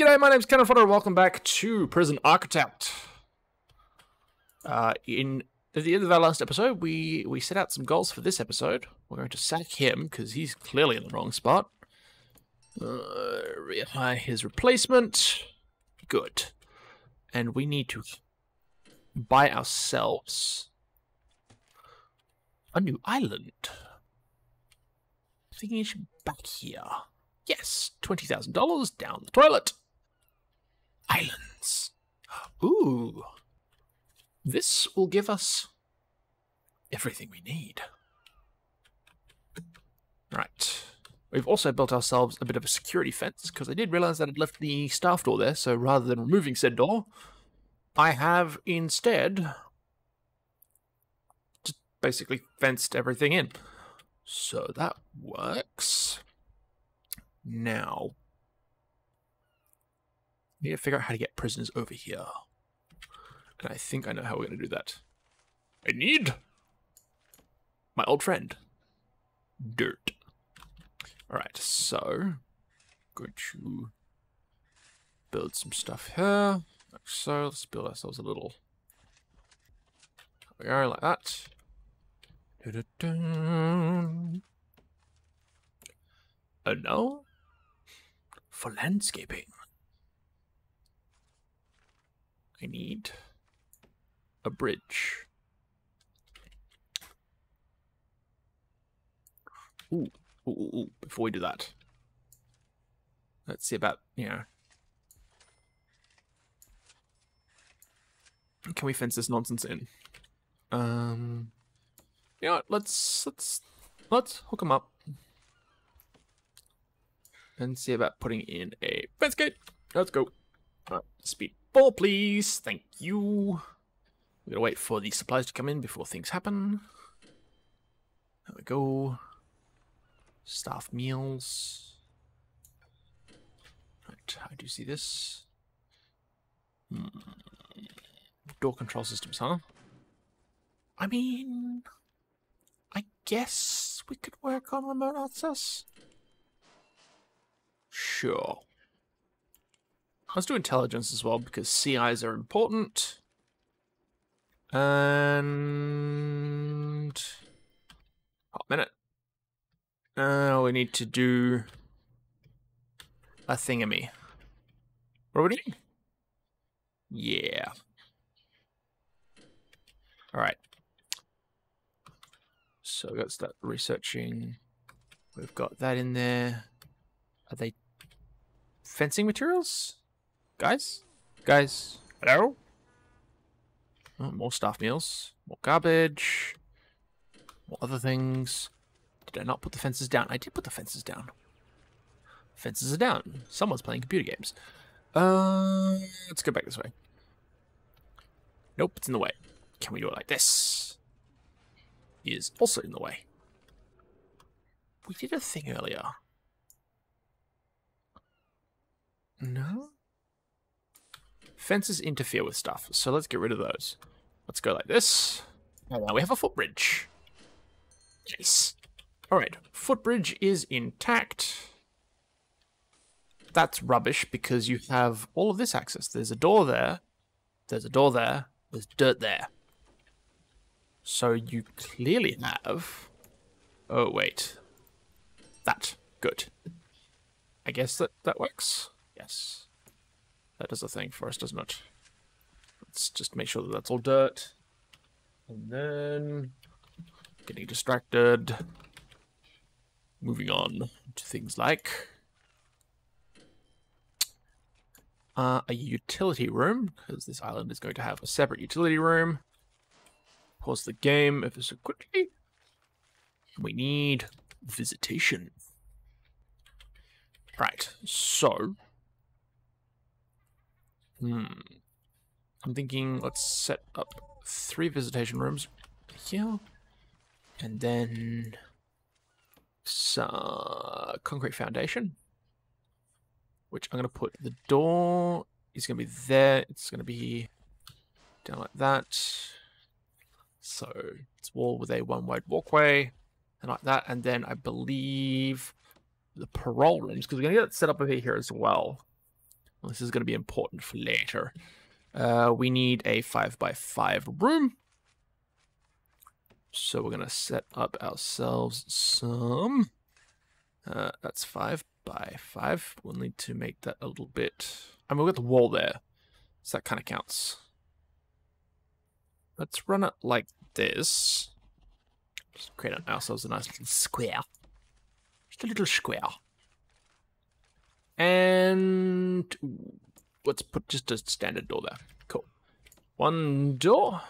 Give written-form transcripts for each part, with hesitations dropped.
G'day, my name's Cannon Fodder, and welcome back to Prison Architect. At the end of our last episode, we set out some goals for this episode. We're going to sack him, because he's clearly in the wrong spot. Hire his replacement. Good. And we need to buy ourselves a new island. I'm thinking it should be back here. Yes, $20,000 down the toilet. Islands. Ooh. This will give us everything we need. Right. We've also built ourselves a bit of a security fence, because I did realize that I'd left the staff door there, so rather than removing said door, I have instead just basically fenced everything in. So that works. Now, I need to figure out how to get prisoners over here. And I think I know how we're going to do that. I need my old friend. Dirt. Alright, so, going to build some stuff here. Like so, let's build ourselves a little. There we go, like that. Dun-dun-dun. And now, for landscaping, I need a bridge. Ooh. Before we do that, let's see about, you know, can we fence this nonsense in? You know what, let's hook them up and see about putting in a fence gate. Let's go. All right, speed 4, please. Thank you. We're gonna wait for the supplies to come in before things happen. There we go. Staff meals. Right, how do you see this? Door control systems, huh? I mean, I guess we could work on remote access. Sure. Let's do intelligence as well, because CIs are important. And hot minute. We need to do a thingamy. What are we doing? Yeah. All right. So let's start researching. We've got that in there. Are they fencing materials? Guys, hello? Oh, more staff meals, more garbage, more other things. Did I not put the fences down? I did put the fences down. Fences are down. Someone's playing computer games. Let's go back this way. Nope, it's in the way. Can we do it like this? It is also in the way. We did a thing earlier. No? Fences interfere with stuff, so let's get rid of those. Let's go like this. And now we have a footbridge. Nice. Alright, footbridge is intact. That's rubbish, because you have all of this access. There's a door there. There's a door there. There's dirt there. So you clearly have... Oh, wait. That. Good. I guess that works. Yes. That does a thing for us, doesn't it? Let's just make sure that that's all dirt. And then... Getting distracted. Moving on to things like... a utility room, because this island is going to have a separate utility room. Pause the game ever so quickly. We need visitation. Right, so... I'm thinking let's set up 3 visitation rooms here, and then some concrete foundation, which I'm going to put the door is going to be there. It's going to be down like that. So it's wall with a one-wide walkway and like that. And then I believe the parole rooms, because we're going to get it set up over here as well. Well, this is going to be important for later. We need a 5 by 5 room. So we're going to set up ourselves some. That's 5 by 5. We'll need to make that a little bit. I mean, we've got the wall there, so that kind of counts. Let's run it like this. Just create ourselves a nice little square. Just a little square. And let's put just a standard door there. Cool. One door.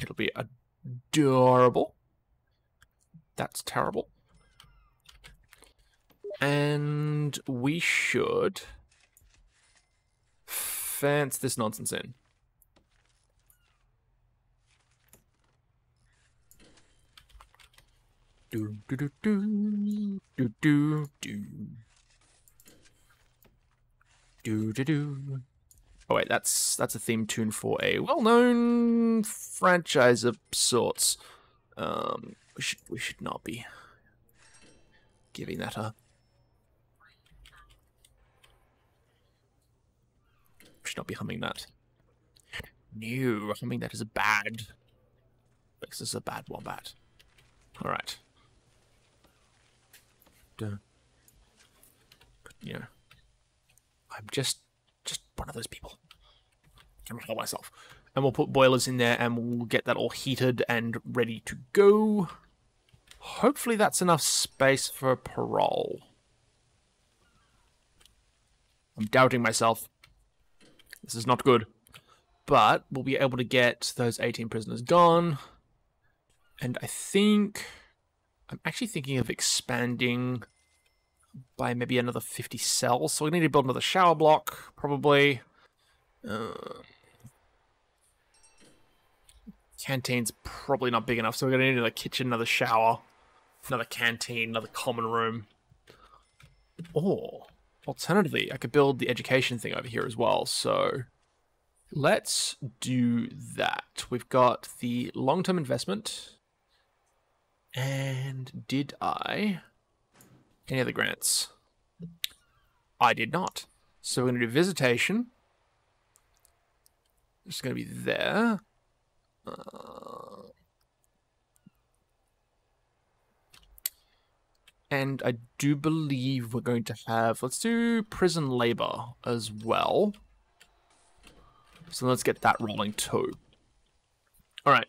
It'll be adorable. That's terrible. And we should fence this nonsense in. Do, do, do, do, do, do, do. Do, do, do. Oh wait, that's a theme tune for a well-known franchise of sorts. We should not be giving that up. We should not be humming that. No, humming that is a bad. This is a bad wombat. All right. But, you know, I'm just one of those people. I'm gonna help myself. And we'll put boilers in there and we'll get that all heated and ready to go. Hopefully that's enough space for parole. I'm doubting myself. This is not good. But we'll be able to get those 18 prisoners gone. And I think... I'm actually thinking of expanding by maybe another 50 cells. So we need to build another shower block, probably. Canteen's probably not big enough, so we're going to need another kitchen, another shower, another canteen, another common room. Or, alternatively, I could build the education thing over here as well, so... Let's do that. We've got the long-term investment. And did I... Any other grants? I did not. So we're going to do visitation. It's going to be there. And I do believe we're going to have... Let's do prison labor as well. So let's get that rolling too. All right.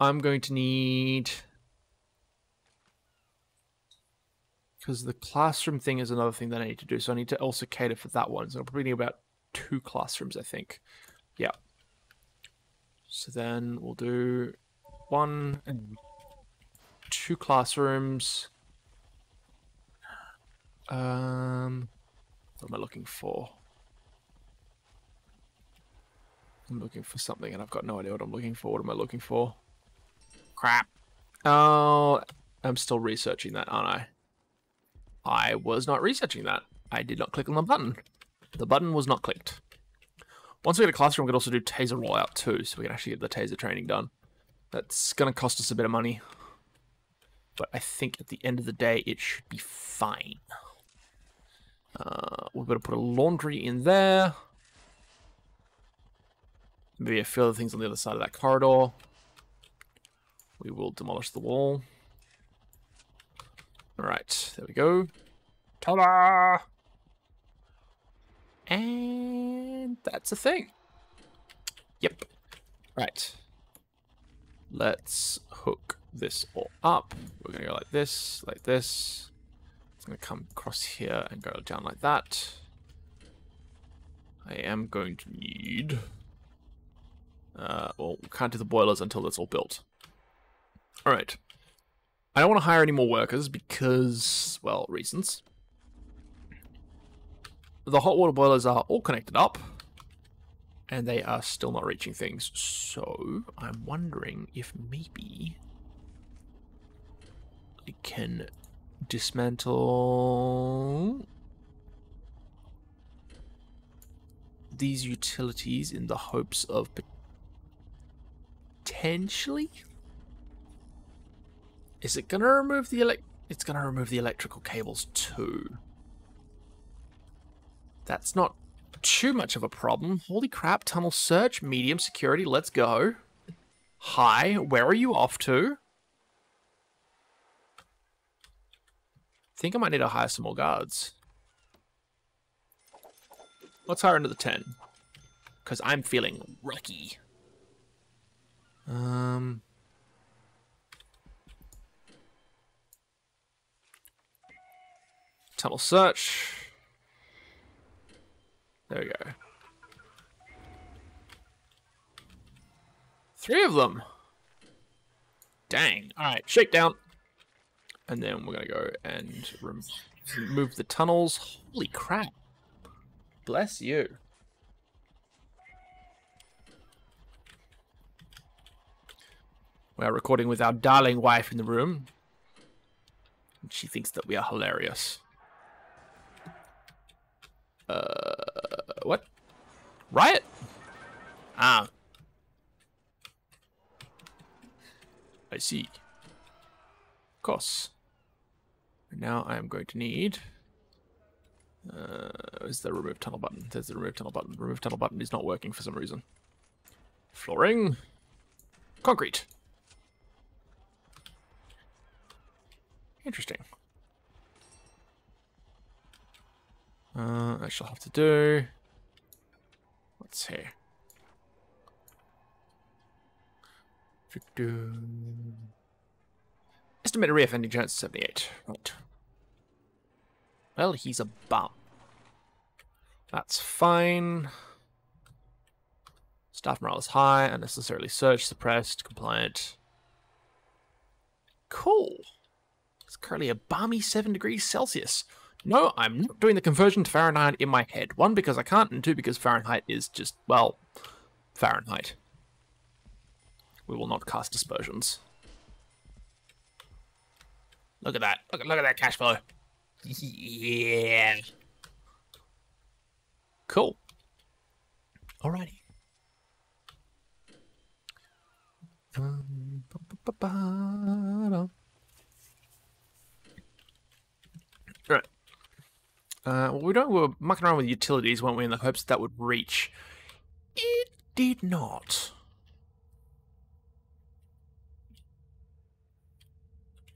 I'm going to need... Because the classroom thing is another thing that I need to do, so I need to also cater for that one. So I'll probably need about 2 classrooms, I think. Yeah. So then we'll do 1 and 2 classrooms. What am I looking for? I'm looking for something and I've got no idea what I'm looking for. What am I looking for? Crap. Oh, I'm still researching that, aren't I? I was not researching that. I did not click on the button. The button was not clicked. Once we get a classroom, we could also do taser rollout too, so we can actually get the taser training done. That's going to cost us a bit of money. But I think at the end of the day, it should be fine. We're going to put a laundry in there. Maybe a few other things on the other side of that corridor. We will demolish the wall. Alright, there we go. Ta-da! And that's a thing. Yep. Right. Let's hook this all up. We're going to go like this, like this. It's going to come across here and go down like that. I am going to need... well, we can't do the boilers until that's all built. Alright. I don't want to hire any more workers because, well, reasons. The hot water boilers are all connected up and they are still not reaching things. So I'm wondering if maybe I can dismantle these utilities in the hopes of potentially... Is it going to remove the electrical cables too? That's not too much of a problem. Holy crap, tunnel search, medium security, let's go. Hi, where are you off to? I think I might need to hire some more guards. Let's hire another 10. Because I'm feeling lucky. Tunnel search. There we go. 3 of them. Dang. Alright, shake down. And then we're going to go and remove the tunnels. Holy crap. Bless you. We are recording with our darling wife in the room. And she thinks that we are hilarious. What? Riot? Ah. I see. Of course. And now I'm going to need... is the remove tunnel button? There's the remove tunnel button. Remove tunnel button is not working for some reason. Flooring. Concrete. Interesting. I shall have to do... Let's see. Estimated reoffending chance 78. Right. Well, he's a bum. That's fine. Staff morale is high, unnecessarily searched, suppressed, compliant. Cool. It's currently a balmy 7 degrees Celsius. No, I'm not doing the conversion to Fahrenheit in my head. 1, because I can't, and 2, because Fahrenheit is just, well, Fahrenheit. We will not cast dispersions. Look at that. Look at that cash flow. Yeah. Cool. Alrighty. Alright. Well, we were mucking around with utilities, weren't we, in the hopes that would reach. It did not.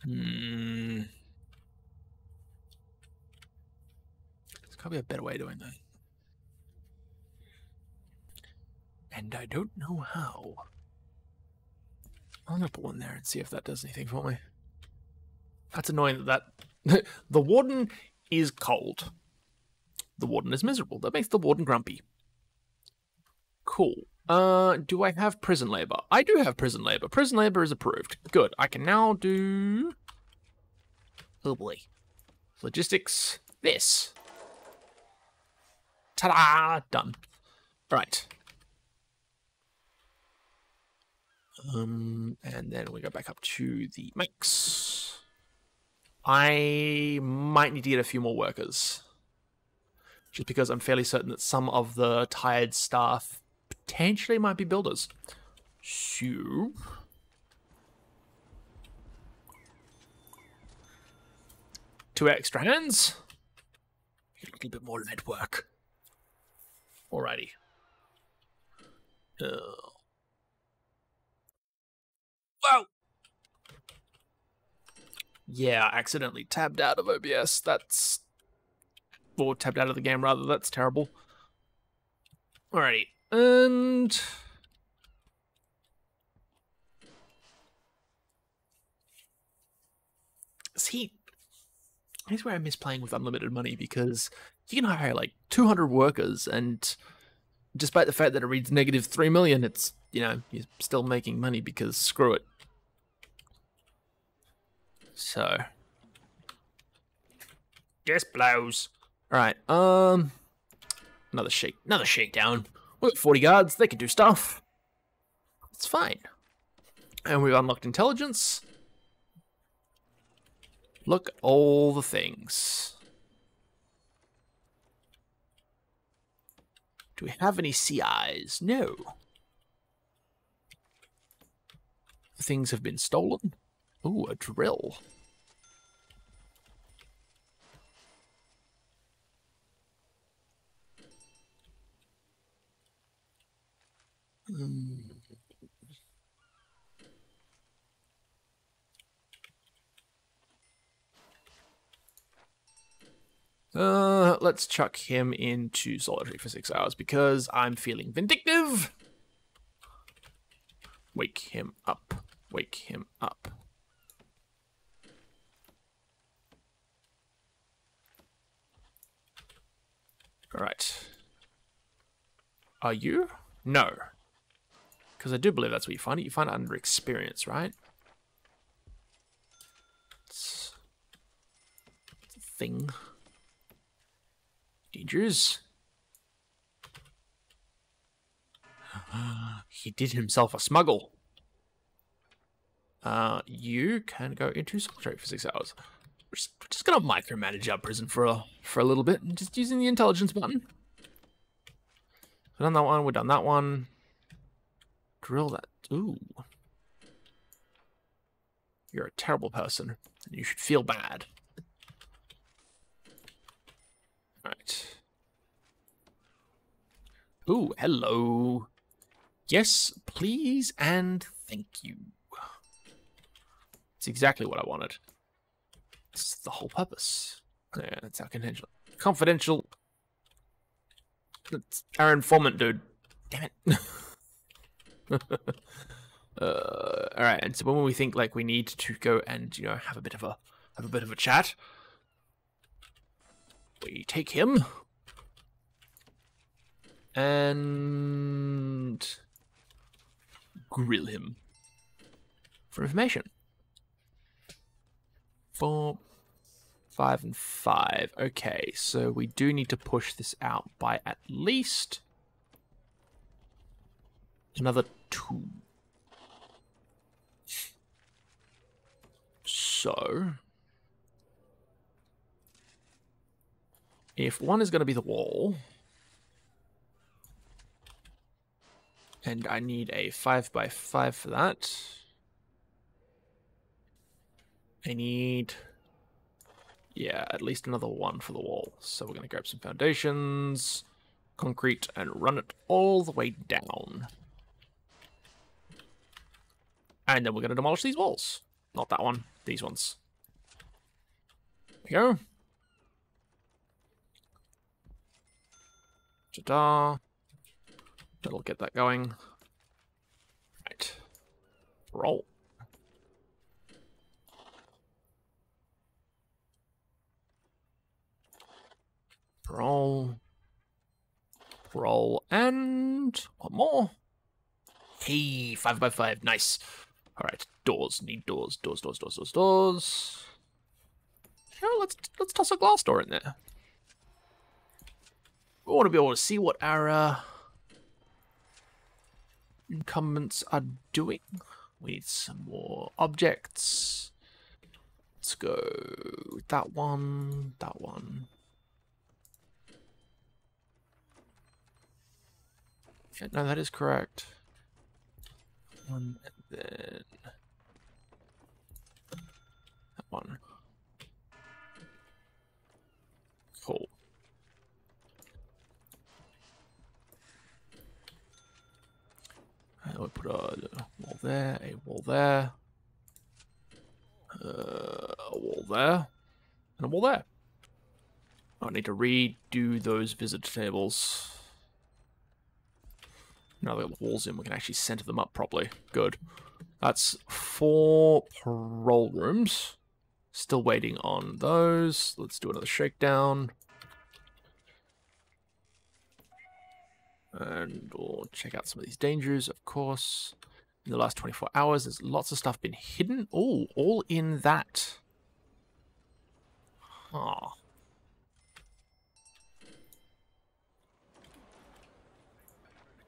Hmm. There's gotta be a better way of doing that. And I don't know how. I'm gonna put one there and see if that does anything for me. That's annoying that the warden is cold. The warden is miserable. That makes the warden grumpy. Cool. Do I have prison labor? I do have prison labor. Prison labor is approved. Good. I can now do... Oh boy. Logistics. This. Ta-da! Done. Right. And then we go back up to the max. I might need to get a few more workers. Just because I'm fairly certain that some of the tired staff... potentially might be builders. So two extra hands. A little bit more lead work. Alrighty. Whoa! Yeah, I accidentally tabbed out of OBS. That's... or tabbed out of the game, rather. That's terrible. Alrighty. And see, here's where I miss playing with unlimited money, because you can hire like 200 workers, and despite the fact that it reads negative 3 million, it's, you know, you're still making money because screw it. So just blows. All right. Another shakedown. We've got 40 guards, they can do stuff. It's fine. And we've unlocked intelligence. Look at all the things. Do we have any CIs? No. Things have been stolen. Ooh, a drill. Let's chuck him into solitary for 6 hours because I'm feeling vindictive. Wake him up. Wake him up. All right. Are you? No. Because I do believe that's where you find it. You find it under experience, right? It's a thing. Dangerous. He did himself a smuggle. You can go into solitary for 6 hours. We're just gonna micromanage our prison for a little bit, just using the intelligence button. We've done that one. We've done that one. Drill that. Ooh, you're a terrible person, and you should feel bad. All right. Ooh, hello. Yes, please, and thank you. It's exactly what I wanted. It's the whole purpose. Yeah, that's our confidential. That's our informant, dude. Damn it. All right, and so when we think like we need to go and have a bit of a chat, we take him and grill him for information. 4, 5, and 5. Okay, so we do need to push this out by at least another 2. So if 1 is going to be the wall, and I need a 5x5 for that, I need, yeah, at least another 1 for the wall. So we're going to grab some foundations, concrete, and run it all the way down. And then we're going to demolish these walls. Not that one, these ones. There we go. Ta-da. That'll get that going. Right. Roll. Roll. Roll. And one more. Hey, 5x5. Nice. All right, doors, need doors, doors. Yeah, let's toss a glass door in there. We want to be able to see what our incumbents are doing. We need some more objects. Let's go with that one, that one. Yeah, no, that is correct. One, and then that one. Cool. I would put a wall there, a wall there, and a wall there. I need to redo those visitor tables. Now that the walls in, we can actually center them up properly. Good. That's 4 parole rooms. Still waiting on those. Let's do another shakedown. And we'll check out some of these dangers, of course. In the last 24 hours, there's lots of stuff been hidden. Oh, all in that. Huh.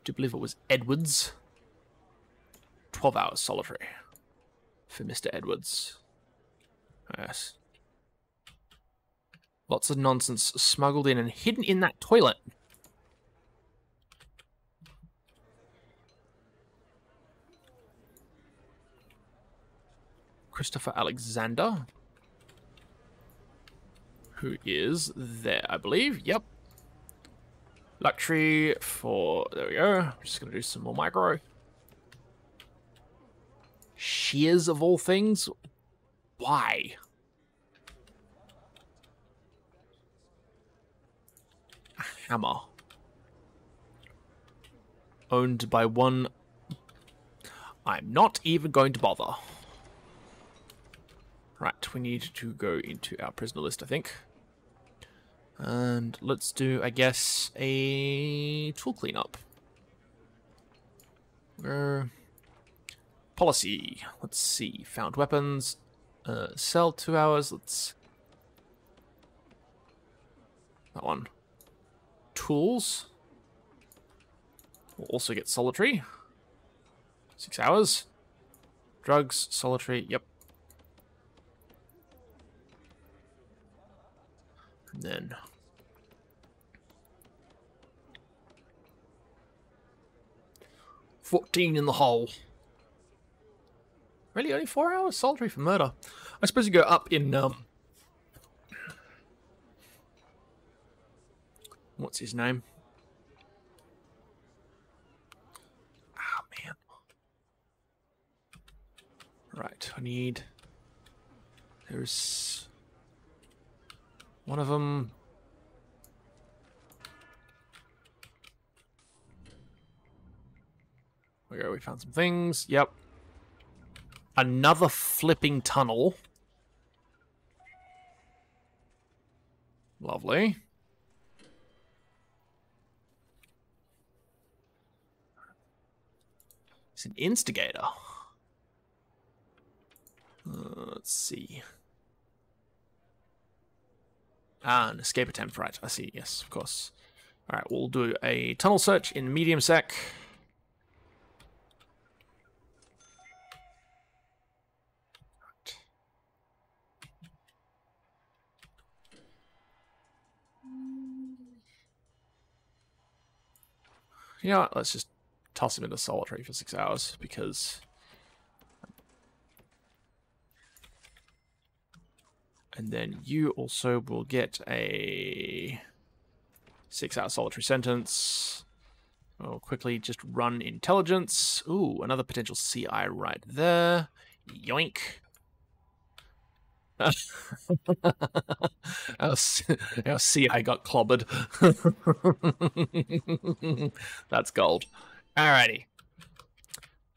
I believe it was Edwards. 12 hours solitary for Mr. Edwards. Yes. Lots of nonsense smuggled in and hidden in that toilet. Christopher Alexander, who is there, I believe. Yep. Luxury for, there we go. I'm just going to do some more micro. Shears of all things? Why? A hammer. Owned by one. I'm not even going to bother. Right, we need to go into our prisoner list, I think. And let's do, I guess, a tool cleanup. Policy. Let's see. Found weapons. Sell 2 hours. Let's. That one. Tools. We'll also get solitary. 6 hours. Drugs, solitary. Yep. And then $14 in the hole. Really, only 4 hours solitary for murder. I suppose you go up in what's his name? Ah, man. Right, I need. There's. One of them. There we go, we found some things. Yep. Another flipping tunnel. Lovely. It's an instigator. Let's see. Ah, an escape attempt, right. I see, yes, of course. Alright, we'll do a tunnel search in medium sec. Right. You know what, let's just toss him into solitary for 6 hours, because... And then you also will get a 6 hour solitary sentence. I'll quickly just run intelligence. Ooh, another potential CI right there. Yoink. Our CI got clobbered. That's gold. Alrighty.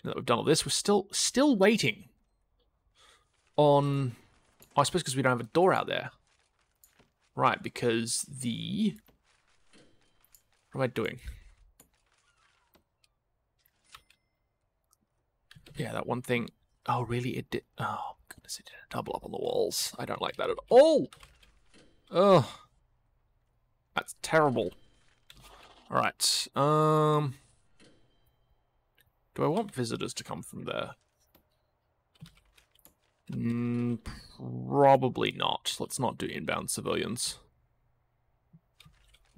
Now that we've done all this, we're still waiting on... Oh, I suppose because we don't have a door out there. Right, because the... What am I doing? Yeah, that one thing... Oh, really? It did... Oh, goodness, it didn't double up on the walls. I don't like that at all. Ugh. That's terrible. Alright, do I want visitors to come from there? Probably not. Let's not do inbound civilians.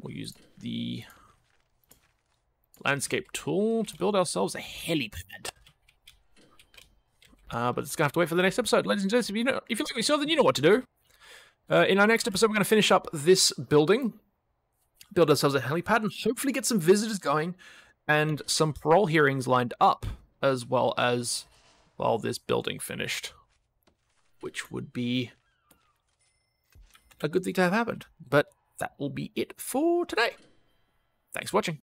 We'll use the landscape tool to build ourselves a helipad. But it's going to have to wait for the next episode. Ladies and gents, if you like what you saw, then you know what to do. In our next episode, we're going to finish up this building, build ourselves a helipad, and hopefully get some visitors going and some parole hearings lined up, as well as, well, this building finished. Which would be a good thing to have happened. But that will be it for today. Thanks for watching.